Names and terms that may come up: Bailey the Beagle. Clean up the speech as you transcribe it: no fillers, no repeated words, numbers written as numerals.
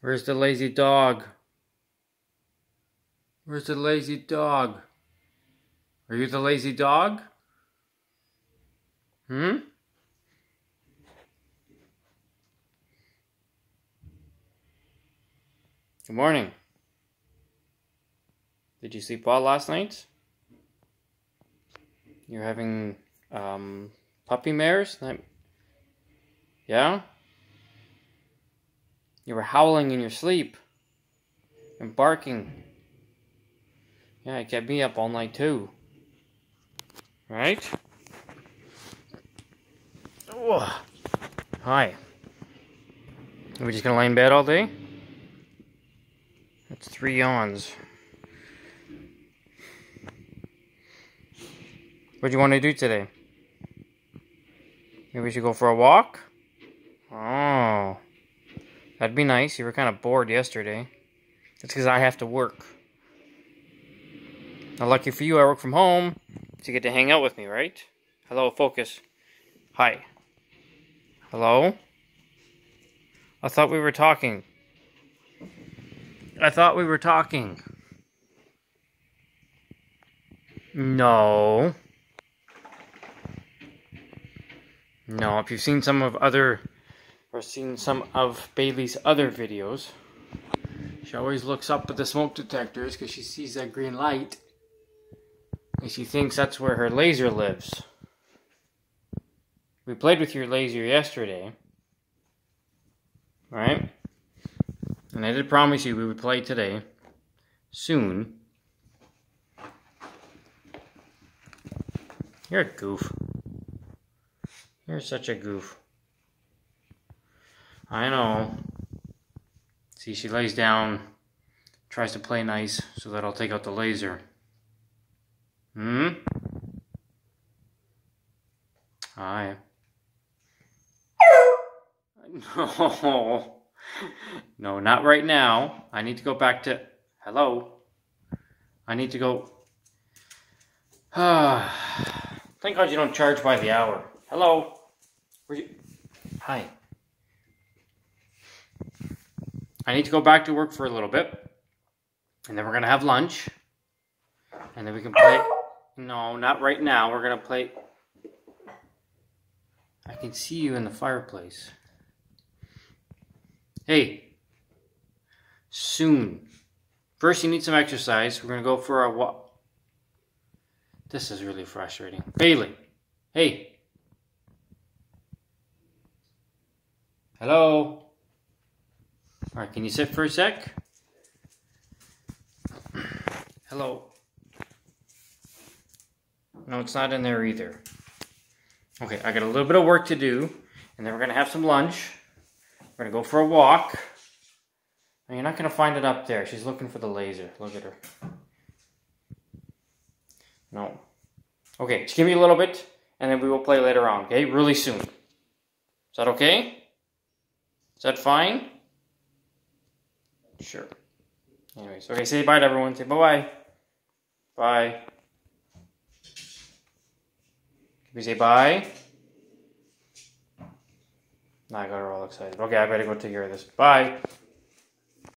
Where's the lazy dog? Where's the lazy dog? Are you the lazy dog? Hmm? Good morning. Did you sleep well last night? You're having puppy mares? Yeah? You were howling in your sleep and barking. Yeah, it kept me up all night too. Right? Oh. Hi. Are we just gonna lie in bed all day? That's 3 yawns. What do you want to do today? Maybe we should go for a walk? Oh. That'd be nice. You were kind of bored yesterday. That's because I have to work. Now, lucky for you, I work from home, so you get to hang out with me, right? Hello, focus. Hi. Hello? I thought we were talking. I thought we were talking. No. No, if you've seen some of Bailey's other videos, she always looks up at the smoke detectors because she sees that green light and she thinks that's where her laser lives. We played with your laser yesterday, right? And I did promise you we would play today, soon. You're a goof. You're such a goof. I know. See, she lays down, tries to play nice so that I'll take out the laser. Hmm? Hi. No. No, not right now. I need to go back to... Hello? I need to go... Thank God you don't charge by the hour. Hello? Where you... Hi. I need to go back to work for a little bit, and then we're going to have lunch, and then we can play... No, not right now. We're going to play... I can see you in the fireplace. Hey. Soon. First, you need some exercise. We're going to go for a walk. This is really frustrating. Bailey. Hey. Hello. All right, can you sit for a sec? Hello. No, it's not in there either. Okay, I got a little bit of work to do, and then we're gonna have some lunch. We're gonna go for a walk. And you're not gonna find it up there. She's looking for the laser. Look at her. No. Okay, just give me a little bit, and then we will play later on, okay? Really soon. Is that okay? Is that fine? Sure. Anyways, okay, say bye to everyone. Say bye-bye. Bye. Can we say bye? Nah, I got her all excited. Okay, I better go take care of this. Bye.